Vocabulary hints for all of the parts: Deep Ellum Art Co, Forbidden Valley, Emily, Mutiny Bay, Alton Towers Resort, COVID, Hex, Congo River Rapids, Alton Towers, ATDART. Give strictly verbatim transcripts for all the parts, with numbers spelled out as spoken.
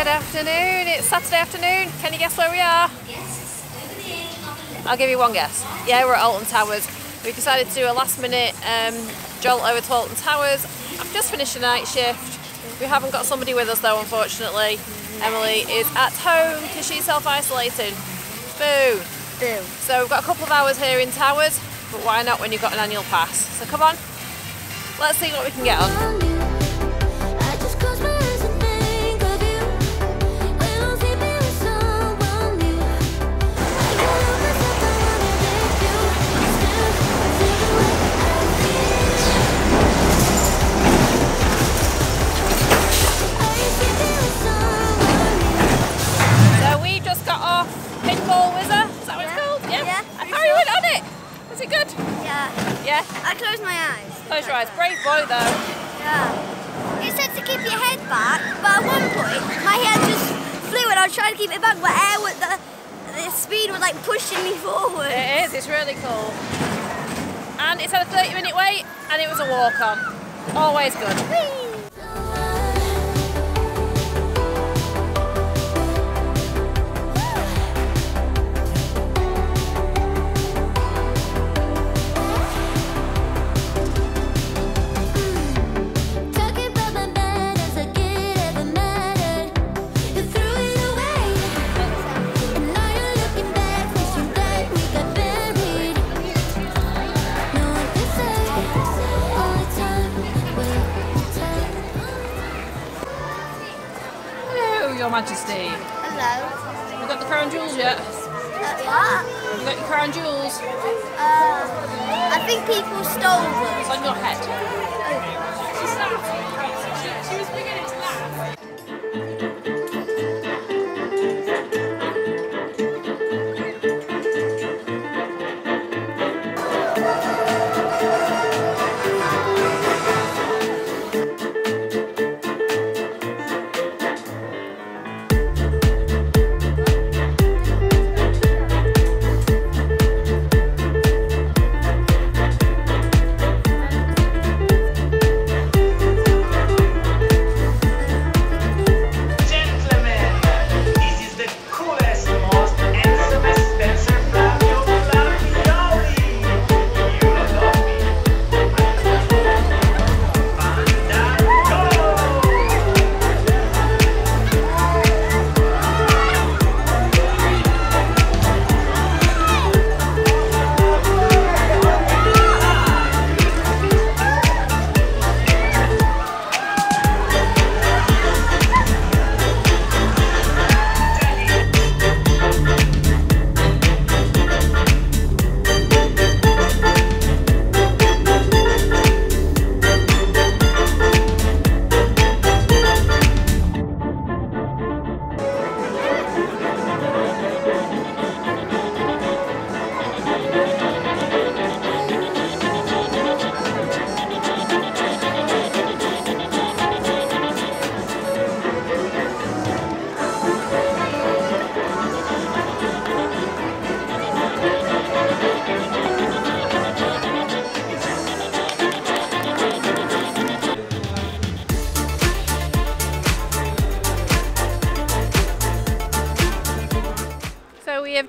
Good afternoon, it's Saturday afternoon. Can you guess where we are? Yes, it's I'll give you one guess. Yeah, we're at Alton Towers. We decided to do a last minute um, jolt over to Alton Towers. I've just finished a night shift. We haven't got somebody with us though, unfortunately. Emily is at home because she's self-isolating. Boo. Boo. So we've got a couple of hours here in Towers, but why not when you've got an annual pass? So come on, let's see what we can get on. I closed my eyes. Close your eyes. Brave boy though. Yeah. It said to keep your head back, but at one point my head just flew and I was trying to keep it back, but air was, the, the speed was like pushing me forward. It is, it's really cool. And it's had a thirty minute wait and it was a walk on. Always good. Whee! Majesty. Hello. Have you got the crown jewels yet? Uh, what? Have you got your crown jewels? Uh, I think people stole them. It's on your head. She laughed. She was beginning to laugh.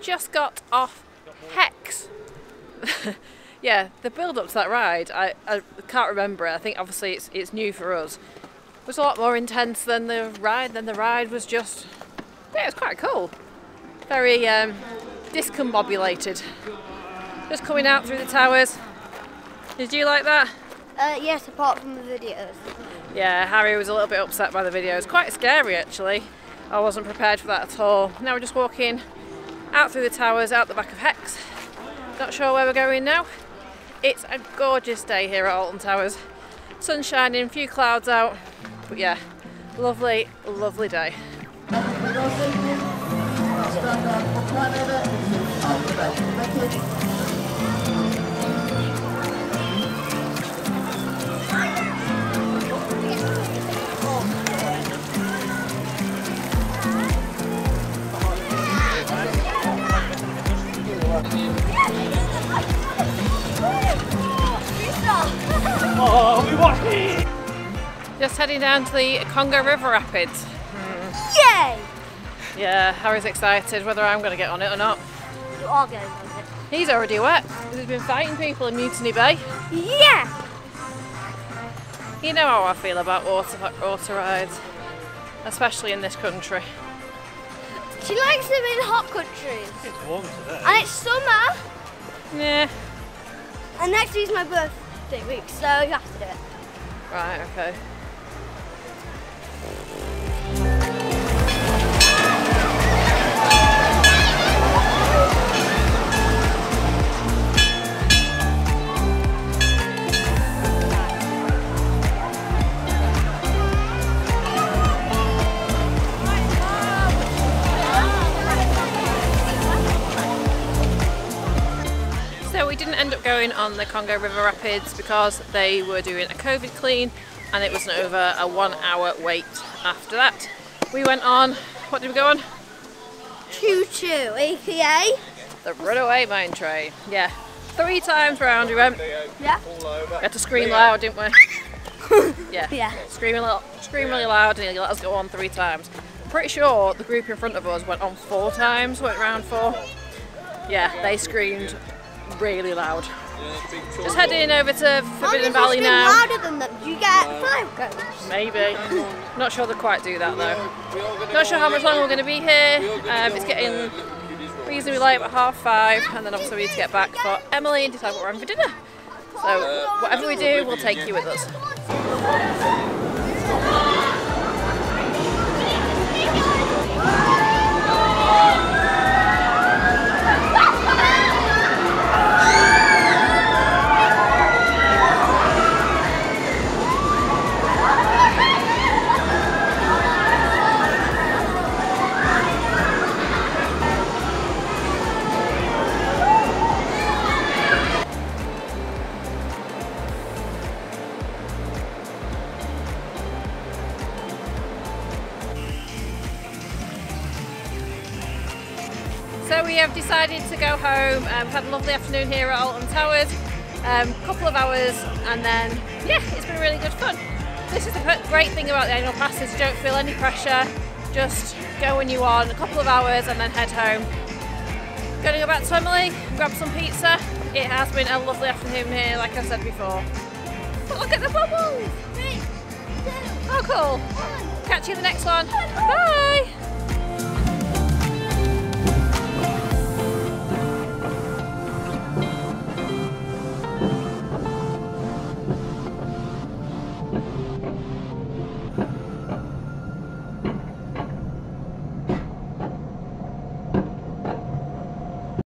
Just got off Hex. Yeah, the build-up to that ride, I, I can't remember it. I think obviously it's it's new for us. It was a lot more intense than the ride. Then the ride was just, yeah, it was quite cool. Very um, discombobulated. Just coming out through the Towers. Did you like that? Uh, yes, apart from the videos. Yeah, Harry was a little bit upset by the videos. Quite scary actually. I wasn't prepared for that at all. Now we're just walking out through the Towers, out the back of Hex. Not sure where we're going now. It's a gorgeous day here at Alton Towers. Sun shining, few clouds out, but yeah, lovely, lovely day. Just heading down to the Congo River Rapids. Yay! Yeah, Harry's excited whether I'm going to get on it or not. You are going on it. He's already wet because he's been fighting people in Mutiny Bay. Yeah! You know how I feel about water, water rides, especially in this country. She likes them in hot countries. It's warm today. And it's summer. Yeah. And next week's my birthday week, so you have to do it. Right, okay. Going on the Congo River Rapids because they were doing a COVID clean and it was an over a one hour wait after that. We went on, what did we go on? Choo Choo, A K A the runaway mine train. Yeah, three times round we went. Yeah. We had to scream loud, didn't we? Yeah. Yeah. Scream, a little, scream really loud and he let us go on three times. I'm pretty sure the group in front of us went on four times, went round four. Yeah, they screamed really loud. Just heading over to Forbidden Valley now. Louder than them. You get five goats. Maybe. Not sure they'll quite do that though. Not sure how much longer we're going to be here. Um, it's getting reasonably late, about half five, and then obviously we need to get back for Emily and decide what we're having for dinner. So whatever we do, we'll take you with us. So we have decided to go home. Um, we've had a lovely afternoon here at Alton Towers, a um, couple of hours, and then yeah, it's been really good fun. This is the great thing about the annual passes, you don't feel any pressure, just go when you want, a couple of hours and then head home. Going to go back to Emily, grab some pizza. It has been a lovely afternoon here, like I said before. But look at the bubbles! Three, two, oh cool! One. Catch you in the next one, bye!